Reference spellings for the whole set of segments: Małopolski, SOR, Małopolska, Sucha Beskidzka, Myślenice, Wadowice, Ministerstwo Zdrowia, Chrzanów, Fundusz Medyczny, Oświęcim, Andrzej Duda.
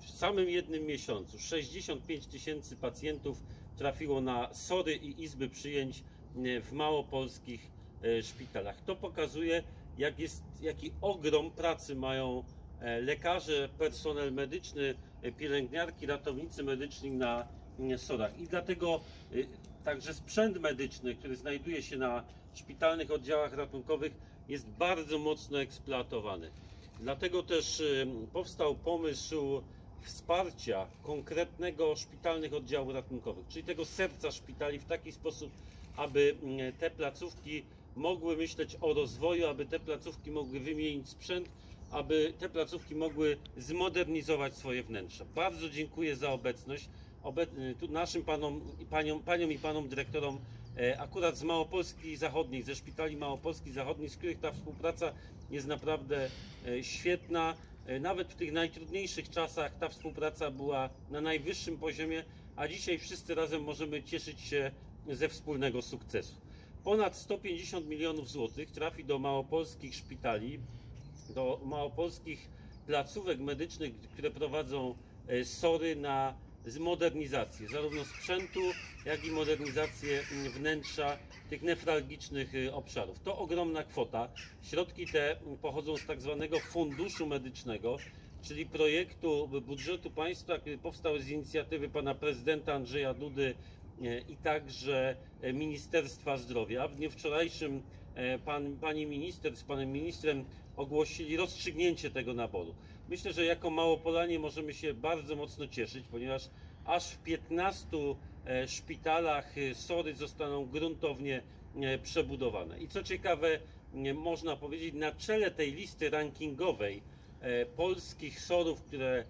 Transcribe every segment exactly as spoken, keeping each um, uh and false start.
W samym jednym miesiącu sześćdziesiąt pięć tysięcy pacjentów trafiło na sory i izby przyjęć w małopolskich szpitalach. To pokazuje, jak jest, jaki ogrom pracy mają lekarze, personel medyczny, pielęgniarki, ratownicy medyczni na sorach. I dlatego także sprzęt medyczny, który znajduje się na szpitalnych oddziałach ratunkowych, jest bardzo mocno eksploatowany. Dlatego też powstał pomysł wsparcia konkretnego szpitalnych oddziałów ratunkowych, czyli tego serca szpitali, w taki sposób, aby te placówki mogły myśleć o rozwoju, aby te placówki mogły wymienić sprzęt, aby te placówki mogły zmodernizować swoje wnętrza. Bardzo dziękuję za obecność Obe tu naszym panom, paniom, paniom i panom dyrektorom e, akurat z Małopolski Zachodniej, ze szpitali Małopolski Zachodniej, z których ta współpraca jest naprawdę e, świetna. E, nawet w tych najtrudniejszych czasach ta współpraca była na najwyższym poziomie, a dzisiaj wszyscy razem możemy cieszyć się ze wspólnego sukcesu. Ponad sto pięćdziesiąt milionów złotych trafi do małopolskich szpitali, do małopolskich placówek medycznych, które prowadzą sory, na zmodernizację zarówno sprzętu, jak i modernizację wnętrza tych newralgicznych obszarów. To ogromna kwota. Środki te pochodzą z tak zwanego Funduszu Medycznego, czyli projektu budżetu państwa, który powstał z inicjatywy pana prezydenta Andrzeja Dudy i także Ministerstwa Zdrowia. W dniu wczorajszym pan, pani minister z panem ministrem ogłosili rozstrzygnięcie tego naboru. Myślę, że jako Małopolanie możemy się bardzo mocno cieszyć, ponieważ aż w piętnastu szpitalach sory zostaną gruntownie przebudowane. I co ciekawe, można powiedzieć, na czele tej listy rankingowej polskich sorów, które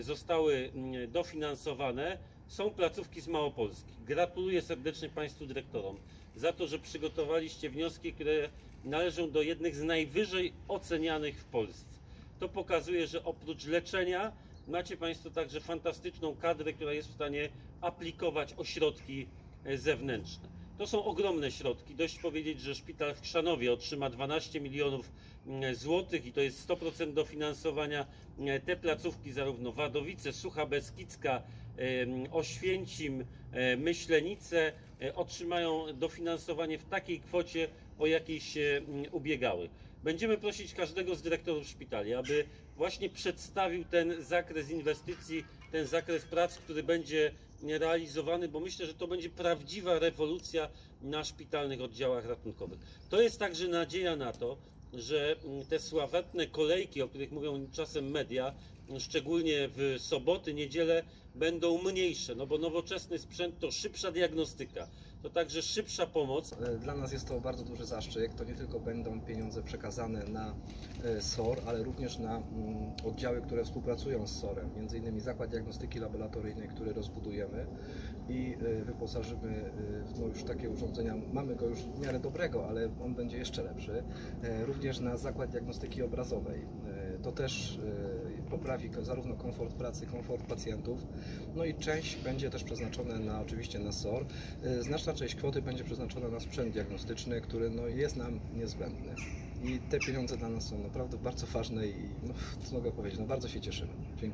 zostały dofinansowane, są placówki z Małopolski. Gratuluję serdecznie państwu dyrektorom za to, że przygotowaliście wnioski, które należą do jednych z najwyżej ocenianych w Polsce. To pokazuje, że oprócz leczenia macie państwo także fantastyczną kadrę, która jest w stanie aplikować o środki zewnętrzne. To są ogromne środki. Dość powiedzieć, że szpital w Chrzanowie otrzyma dwanaście milionów złotych i to jest sto procent dofinansowania. Te placówki, zarówno Wadowice, Sucha Beskidzka, Oświęcim, Myślenice, otrzymają dofinansowanie w takiej kwocie, o jakiej się ubiegały. Będziemy prosić każdego z dyrektorów szpitali, aby właśnie przedstawił ten zakres inwestycji, ten zakres prac, który będzie realizowany, bo myślę, że to będzie prawdziwa rewolucja na szpitalnych oddziałach ratunkowych. To jest także nadzieja na to, że te sławetne kolejki, o których mówią czasem media, szczególnie w soboty, niedzielę, będą mniejsze, no bo nowoczesny sprzęt to szybsza diagnostyka, to także szybsza pomoc. Dla nas jest to bardzo duży zaszczyt. To nie tylko będą pieniądze przekazane na S O R, ale również na oddziały, które współpracują z S O R-em, między innymi Zakład Diagnostyki Laboratoryjnej, który rozbudujemy i wyposażymy w no już takie urządzenia. Mamy go już w miarę dobrego, ale on będzie jeszcze lepszy. Również na Zakład Diagnostyki Obrazowej. To też poprawi zarówno komfort pracy, komfort pacjentów, no i część będzie też przeznaczona na, oczywiście na S O R. Znaczna część kwoty będzie przeznaczona na sprzęt diagnostyczny, który no, jest nam niezbędny. I te pieniądze dla nas są naprawdę bardzo ważne i no, co mogę powiedzieć, no, bardzo się cieszymy. Dziękuję.